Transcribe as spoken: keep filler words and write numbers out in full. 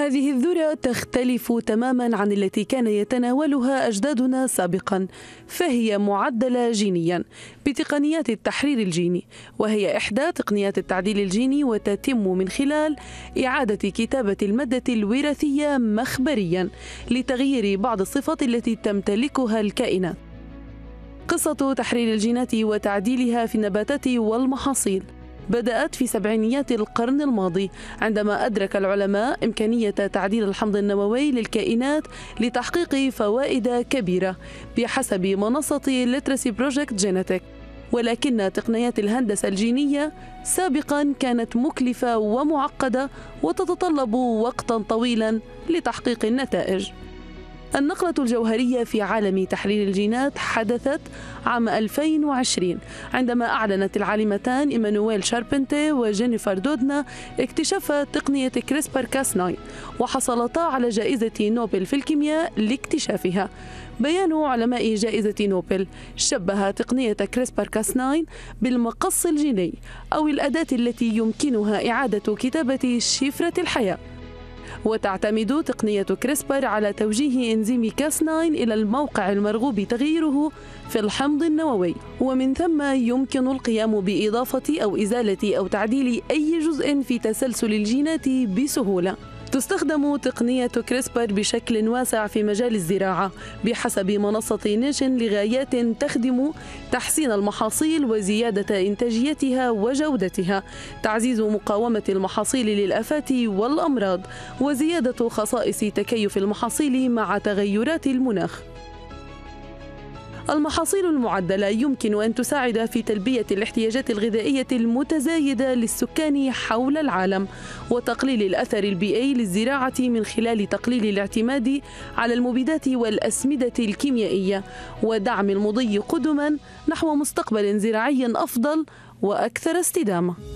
هذه الذرة تختلف تماما عن التي كان يتناولها أجدادنا سابقا، فهي معدلة جينيا بتقنيات التحرير الجيني، وهي إحدى تقنيات التعديل الجيني، وتتم من خلال إعادة كتابة المادة الوراثية مخبريا لتغيير بعض الصفات التي تمتلكها الكائنات. قصة تحرير الجينات وتعديلها في النباتات والمحاصيل بدأت في سبعينيات القرن الماضي، عندما أدرك العلماء إمكانية تعديل الحمض النووي للكائنات لتحقيق فوائد كبيرة بحسب منصة Literacy Project Genetic. ولكن تقنيات الهندسة الجينية سابقاً كانت مكلفة ومعقدة وتتطلب وقتاً طويلاً لتحقيق النتائج. النقلة الجوهرية في عالم تحليل الجينات حدثت عام ألفين وعشرين، عندما أعلنت العالمتان إيمانويل شاربنتي وجينيفر دودنا اكتشاف تقنية كريسبر كاس تسعة، وحصلتا على جائزة نوبل في الكيمياء لاكتشافها. بيان علماء جائزة نوبل شبه تقنية كريسبر كاس تسعة بالمقص الجيني، أو الأداة التي يمكنها إعادة كتابة شفرة الحياة. وتعتمد تقنية كريسبر على توجيه إنزيم كاس تسعة إلى الموقع المرغوب تغييره في الحمض النووي، ومن ثم يمكن القيام بإضافة أو إزالة أو تعديل أي جزء في تسلسل الجينات بسهولة. تستخدم تقنية كريسبر بشكل واسع في مجال الزراعة بحسب منصة نيشن لغايات تخدم تحسين المحاصيل وزيادة إنتاجيتها وجودتها، تعزيز مقاومة المحاصيل للآفات والأمراض، وزيادة خصائص تكيف المحاصيل مع تغيرات المناخ. المحاصيل المعدلة يمكن أن تساعد في تلبية الاحتياجات الغذائية المتزايدة للسكان حول العالم، وتقليل الأثر البيئي للزراعة من خلال تقليل الاعتماد على المبيدات والأسمدة الكيميائية، ودعم المضي قدما نحو مستقبل زراعي أفضل وأكثر استدامة.